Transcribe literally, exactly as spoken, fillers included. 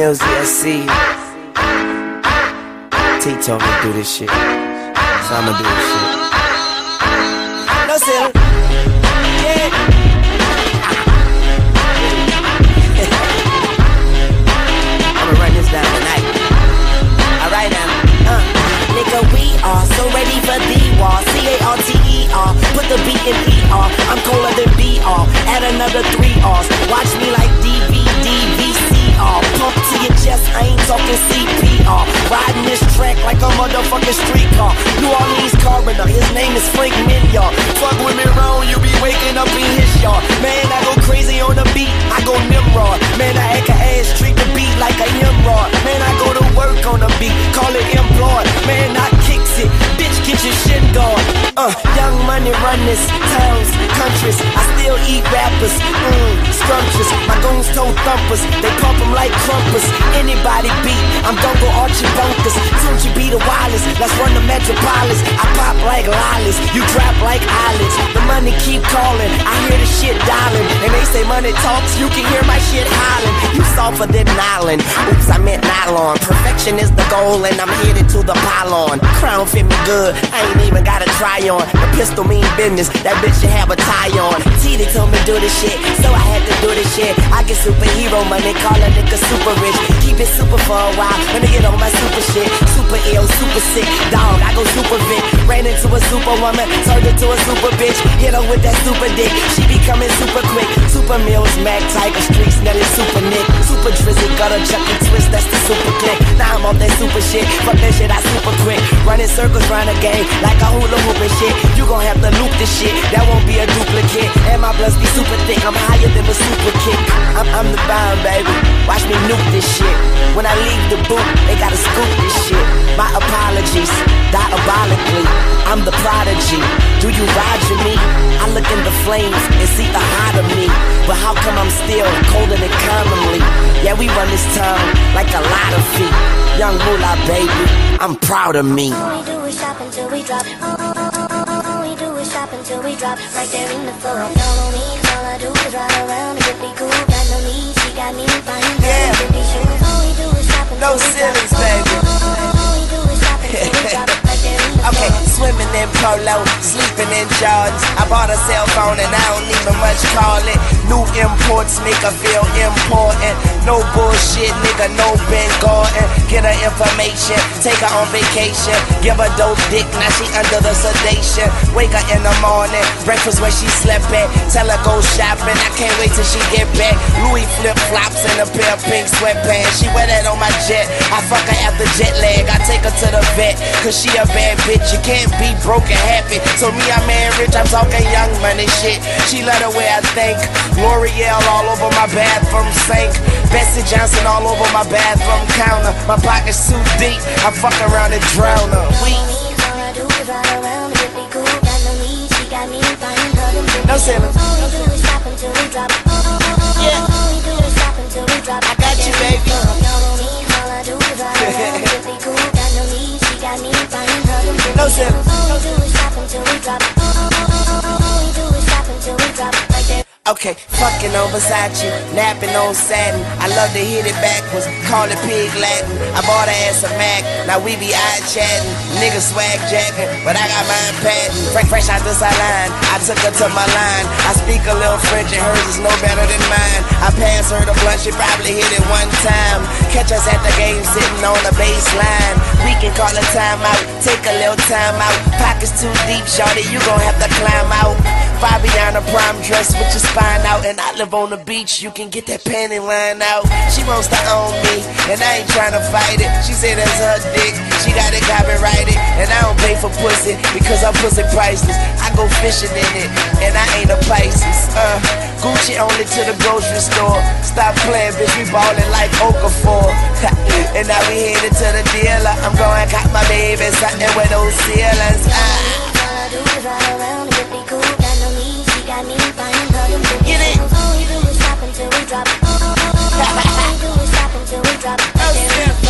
Millsy, I see you. T told me to do this shit, so I'ma do this shit. No sir. Yeah. We are so ready for the war, C A R T E R, put the B in E R, I'm colder than B R, add another three R's, watch me like D V D V C R, pump to your chest, I ain't talking C P R, riding this track like a motherfucking streetcar, New Orleans coroner, his name is Frank Minyard, fuck with me wrong, you be waking up in his yard, man I go crazy on the beat, I go Nimrod, man I act a ass, treat the beat like a Nimrod, man I go to work on the beat, call it employed, man I kicks it, bitch get your shit gone. Uh, young money run this, towns, countries, I still eat rappers, mmm, scrumptious. My goons told thumpers, they pump them like crumpers. Anybody beat, I'm Dongo Archie Bunkers. Don't you be the wildest, let's run the metropolis. I pop like lollies, you drop like eyelids. The money keep calling, I hear the shit dialing. And they say money talks, you can hear my shit hollering. You softer than nylon, oops I meant nylon. Perfection is the goal and I'm headed to the pylon. Crown fit me good, I ain't even gotta try on. The pistol mean business, that bitch should have a tie on. T, they told me do this shit, so I had to do this shit. I get superhero money, call a nigga super rich. Keep it super for a while, let me get on my super shit. Super ill, super sick, dog, I go super fit. Ran into a super woman, turned into a super bitch. Hit her with that super dick, she be coming super quick. Super Mills, Mac, Tiger, Streets, Nelly, Super Nick. Super Drizzy, Gutter, Chuck and Twist, that's the super click. Now I'm off that super shit, fuck that shit, I super quick. Running circles round the game like a hula hoop and shit. You gon' have to loop this shit, that won't be a duplicate. And my bloods be super thick, I'm higher than a super kick. I'm, I'm the bomb, baby, watch me nuke this shit. When I leave the booth, they gotta scoop this shit. My apologies, diabolically, I'm the prodigy. Do you roger me? I look in the flames and see the heart of me. But how come I'm still colder than commonly? Yeah, we run this town like a lot of feet. Young Moolah, baby, I'm proud of me. All we do is shop until we drop. All, all, all, all we do is shop until we drop. Right there in the floor. Follow me, all I do is ride around and get me cool. Got no need, she got me fine. Yeah. All we do is shop until we drop. No ceilings, baby. All we do is shop until we drop. Right there in the floor. Okay, swimming in polo, sleeping in Jordans. I bought a cell phone and I don't even much call it. New imports make her feel important. No bullshit, nigga, no Ben Gordon. Get her information, take her on vacation. Give her dope dick, now she under the sedation. Wake her in the morning, breakfast where she slept at. Tell her go shopping, I can't wait till she get back. Louis flip-flops and a pair of pink sweatpants. She wear that on my jet, I fuck her after jet lag. I take her to the vet, cause she a bad bitch. You can't be broke and happy. So me, I'm man rich, I'm talking young money shit. She love the way I think. L'Oreal all over my bathroom sink. Bessie Johnson all over my bathroom counter. My pocket's too deep, I fuck around and drown her. We no ceilings. All we do is shop until we drop. Yeah. All we do is shop until we drop. I got you, baby. No ceilings. All we do is shop until we drop. All we do is shop until we drop. Okay, fucking on Versace, napping on satin. I love to hit it backwards, call it pig Latin. I bought her ass a Mac, now we be eye chatting. Nigga swag jacking, but I got mine patent. Frank fresh out this line, I took her to my line. I speak a little French and hers is no better than mine. I pass her the blunt, she probably hit it one time. Catch us at the game, sitting on the baseline. We can call a timeout, take a little time out. Pockets too deep, shorty, you gon' have to climb out. Fabiana prime dress with your spine out. And I live on the beach, you can get that panty line out. She wants to own me, and I ain't tryna fight it. She said that's her dick, she got it copyrighted. And I don't pay for pussy, because her pussy priceless. I go fishing in it, and I ain't a Pisces. Uh, Gucci only to the grocery store. Stop playing, bitch, we ballin' like Okafor. And now we headed to the dealer. I'm gonna cop my baby something with those ceilings. Ah. All we do is shop until we drop. All we do is shop until we drop.